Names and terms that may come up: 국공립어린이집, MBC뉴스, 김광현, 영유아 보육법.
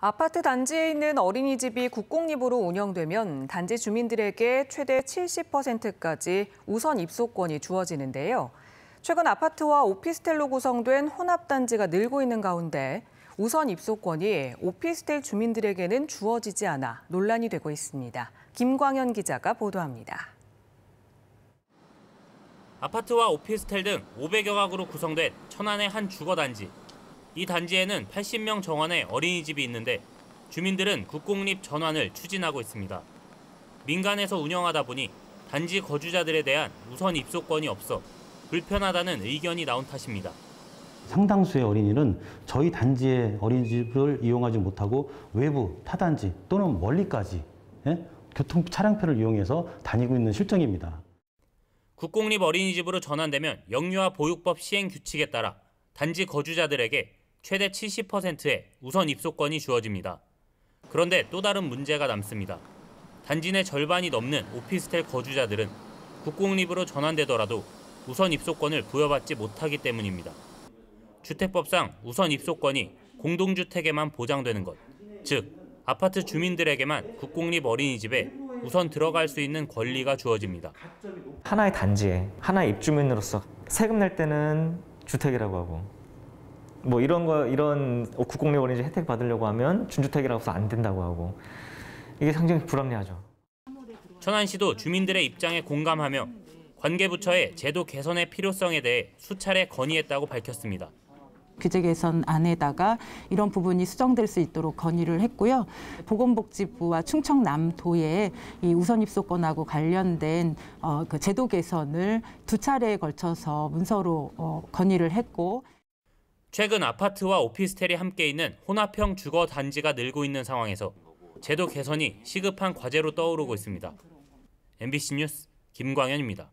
아파트 단지에 있는 어린이집이 국공립으로 운영되면 단지 주민들에게 최대 70%까지 우선 입소권이 주어지는데요. 최근 아파트와 오피스텔로 구성된 혼합단지가 늘고 있는 가운데 우선 입소권이 오피스텔 주민들에게는 주어지지 않아 논란이 되고 있습니다. 김광현 기자가 보도합니다. 아파트와 오피스텔 등 500여 가구로 구성된 천안의 한 주거단지. 이 단지에는 80명 정원의 어린이집이 있는데 주민들은 국공립 전환을 추진하고 있습니다. 민간에서 운영하다 보니 단지 거주자들에 대한 우선 입소권이 없어 불편하다는 의견이 나온 탓입니다. 상당수의 어린이는 저희 단지의 어린이집을 이용하지 못하고 외부 타단지 또는 멀리까지 교통 차량표를 이용해서 다니고 있는 실정입니다. 국공립 어린이집으로 전환되면 영유아 보육법 시행 규칙에 따라 단지 거주자들에게 최대 70%의 우선 입소권이 주어집니다. 그런데 또 다른 문제가 남습니다. 단지 내 절반이 넘는 오피스텔 거주자들은 국공립으로 전환되더라도 우선 입소권을 부여받지 못하기 때문입니다. 주택법상 우선 입소권이 공동주택에만 보장되는 것, 즉 아파트 주민들에게만 국공립 어린이집에 우선 들어갈 수 있는 권리가 주어집니다. 하나의 단지에 하나의 입주민으로서 세금 낼 때는 주택이라고 하고 이런 국공립 어린이집 혜택 받으려고 하면 준주택이라고 해서 안 된다고 하고 이게 상당히 불합리하죠. 천안시도 주민들의 입장에 공감하며 관계부처에 제도 개선의 필요성에 대해 수차례 건의했다고 밝혔습니다. 규제 개선 안에다가 이런 부분이 수정될 수 있도록 건의를 했고요. 보건복지부와 충청남도에 이 우선 입소권하고 관련된 그 제도 개선을 두 차례에 걸쳐서 문서로 건의를 했고. 최근 아파트와 오피스텔이 함께 있는 혼합형 주거 단지가 늘고 있는 상황에서 제도 개선이 시급한 과제로 떠오르고 있습니다. MBC 뉴스 김광현입니다.